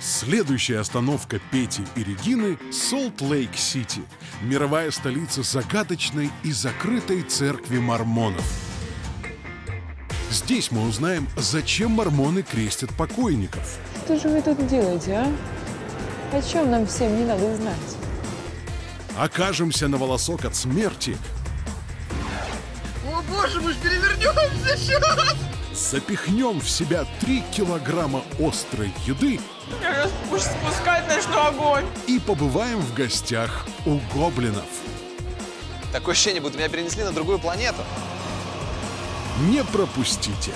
Следующая остановка Пети и Регины – Солт-Лейк-Сити, мировая столица загадочной и закрытой церкви мормонов. Здесь мы узнаем, зачем мормоны крестят покойников. Что же вы тут делаете, а? О чем нам всем не надо знать? Окажемся на волосок от смерти. О боже, мы же перевернемся сейчас! Запихнем в себя 3 килограмма острой еды. Раз будешь спускать, начну огонь. И побываем в гостях у гоблинов. Такое ощущение, будто меня перенесли на другую планету. Не пропустите.